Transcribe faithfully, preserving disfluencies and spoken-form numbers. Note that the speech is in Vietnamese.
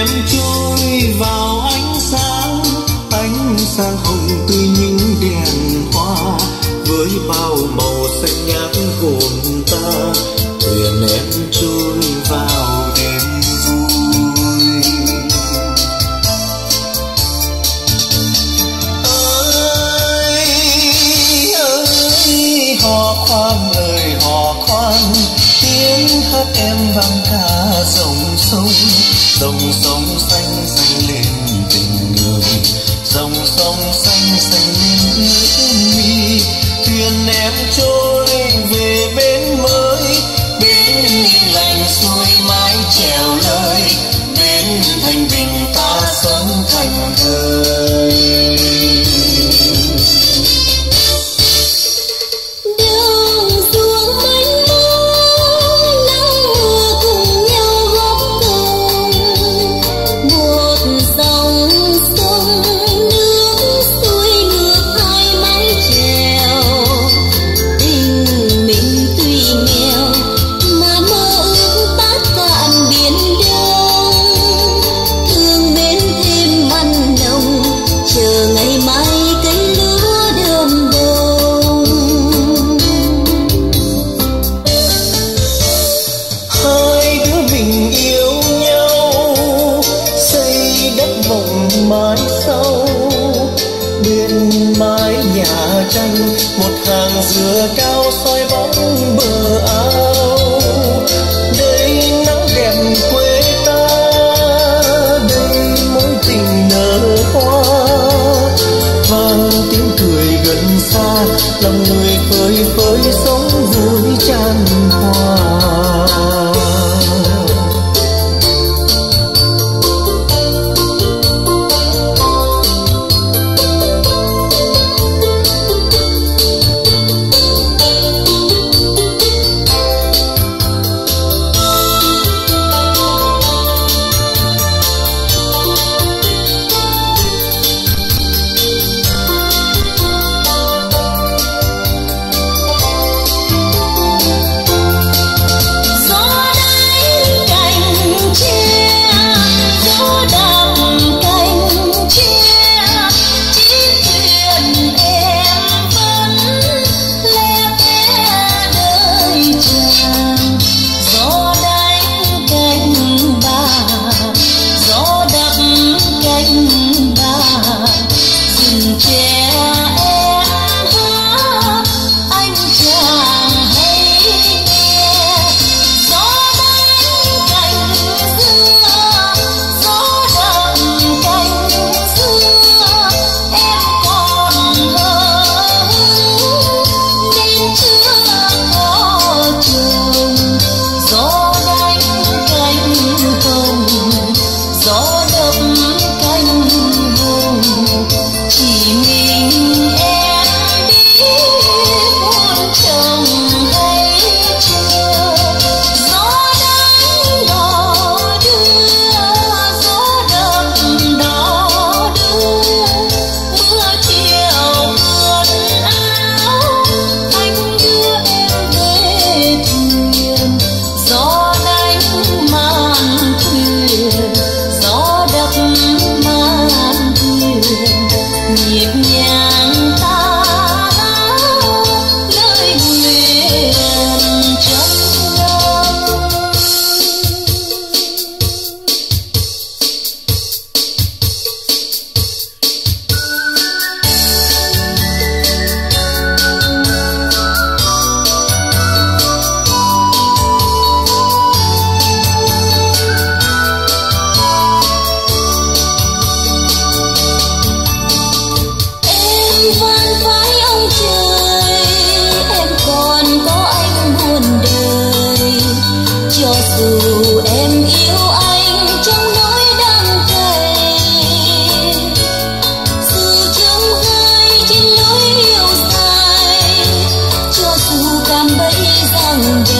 em trôi vào ánh sáng, ánh sáng hồng tươi như đèn hoa với bao màu xanh nhạt hồn ta. Thuyền em trôi vào đêm vui. Ơi ơi hò khoan ơi hò khoan, tiếng hát em vang cả dòng sông. Dòng sông xanh xanh lên tình người, dòng sông xanh xanh lên nước mi. Thuyền em trôi về bến mới, bến yên lành xuôi mãi trèo lơi, bến Thanh Bình ta sống thành thơi. Dừa cao soi bóng bờ ao, đây nắng đẹp quê ta, đây mối tình nở hoa. Vang tiếng cười gần xa, lòng người phơi phới sống vui tràn hoa. Hãy subscribe cho kênh Ghiền Mì Gõ để không bỏ lỡ những video hấp dẫn.